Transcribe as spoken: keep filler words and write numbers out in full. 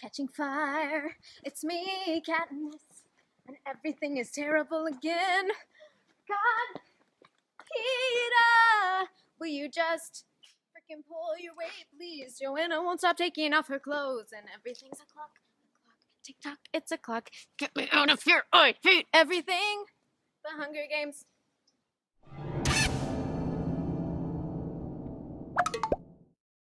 Catching fire, it's me, Katniss, and everything is terrible again. God, Peeta, will you just freaking pull your weight, please? Joanna won't stop taking off her clothes, and everything's a clock, a clock, tick-tock, it's a clock. Get me out of here, I hate everything. The Hunger Games.